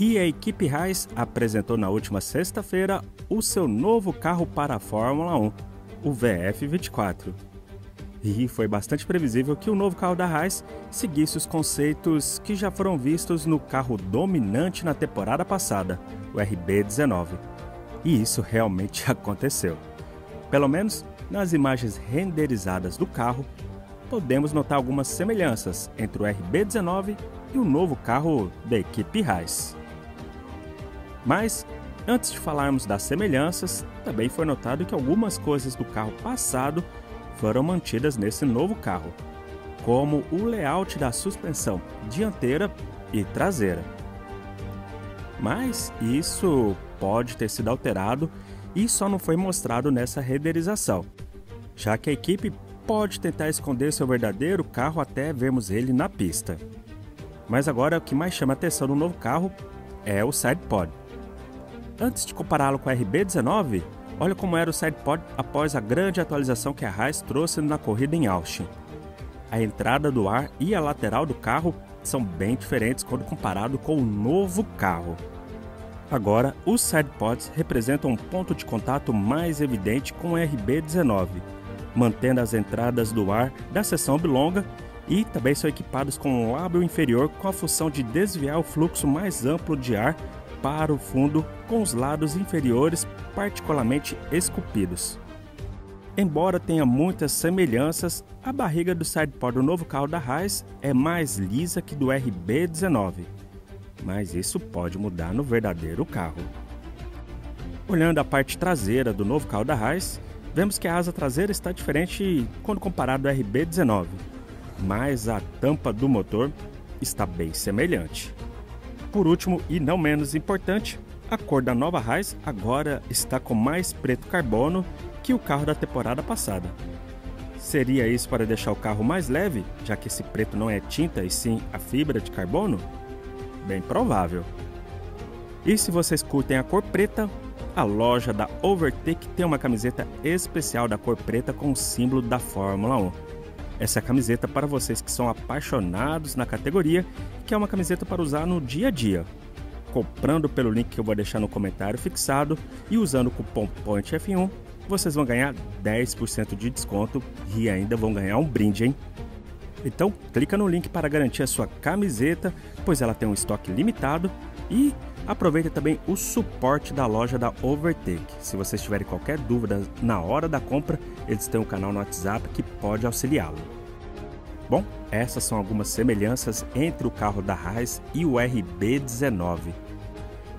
E a equipe Haas apresentou na última sexta-feira o seu novo carro para a Fórmula 1, o VF24. E foi bastante previsível que o novo carro da Haas seguisse os conceitos que já foram vistos no carro dominante na temporada passada, o RB19. E isso realmente aconteceu. Pelo menos nas imagens renderizadas do carro, podemos notar algumas semelhanças entre o RB19 e o novo carro da equipe Haas. Mas, antes de falarmos das semelhanças, também foi notado que algumas coisas do carro passado foram mantidas nesse novo carro, como o layout da suspensão dianteira e traseira. Mas isso pode ter sido alterado e só não foi mostrado nessa renderização, já que a equipe pode tentar esconder seu verdadeiro carro até vermos ele na pista. Mas agora o que mais chama a atenção no novo carro é o side pod. Antes de compará-lo com o RB19, olha como era o sidepod após a grande atualização que a Haas trouxe na corrida em Austin. A entrada do ar e a lateral do carro são bem diferentes quando comparado com o novo carro. Agora, os sidepods representam um ponto de contato mais evidente com o RB19, mantendo as entradas do ar da seção oblonga, e também são equipados com um lábio inferior com a função de desviar o fluxo mais amplo de ar para o fundo com os lados inferiores particularmente esculpidos. Embora tenha muitas semelhanças, a barriga do sidepod do novo carro da Haas é mais lisa que do RB19, mas isso pode mudar no verdadeiro carro. Olhando a parte traseira do novo carro da Haas, vemos que a asa traseira está diferente quando comparado ao RB19, mas a tampa do motor está bem semelhante. Por último, e não menos importante, a cor da nova Haas agora está com mais preto carbono que o carro da temporada passada. Seria isso para deixar o carro mais leve, já que esse preto não é tinta e sim a fibra de carbono? Bem provável. E se vocês curtem a cor preta, a loja da Overtake tem uma camiseta especial da cor preta com o símbolo da Fórmula 1. Essa é a camiseta para vocês que são apaixonados na categoria, que é uma camiseta para usar no dia a dia. Comprando pelo link que eu vou deixar no comentário fixado e usando o cupom Point F1, vocês vão ganhar 10% de desconto e ainda vão ganhar um brinde, hein? Então clica no link para garantir a sua camiseta, pois ela tem um estoque limitado, e aproveita também o suporte da loja da Overtake. Se vocês tiverem qualquer dúvida na hora da compra, eles têm um canal no WhatsApp que pode auxiliá-lo. Bom, essas são algumas semelhanças entre o carro da Haas e o RB19.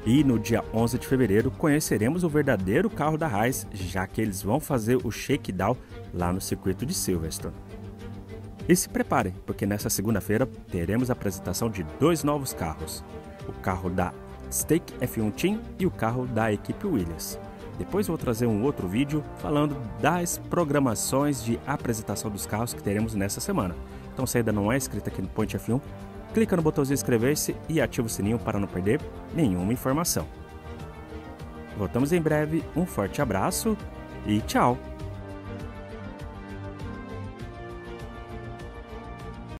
E no dia 11 de fevereiro conheceremos o verdadeiro carro da Haas, já que eles vão fazer o shakedown lá no circuito de Silverstone. E se preparem, porque nessa segunda-feira teremos a apresentação de dois novos carros, o carro da Stake F1 Team e o carro da equipe Williams. Depois vou trazer um outro vídeo falando das programações de apresentação dos carros que teremos nessa semana. Então se ainda não é inscrito aqui no Point F1, clica no botãozinho inscrever-se e ativa o sininho para não perder nenhuma informação. Voltamos em breve, um forte abraço e tchau!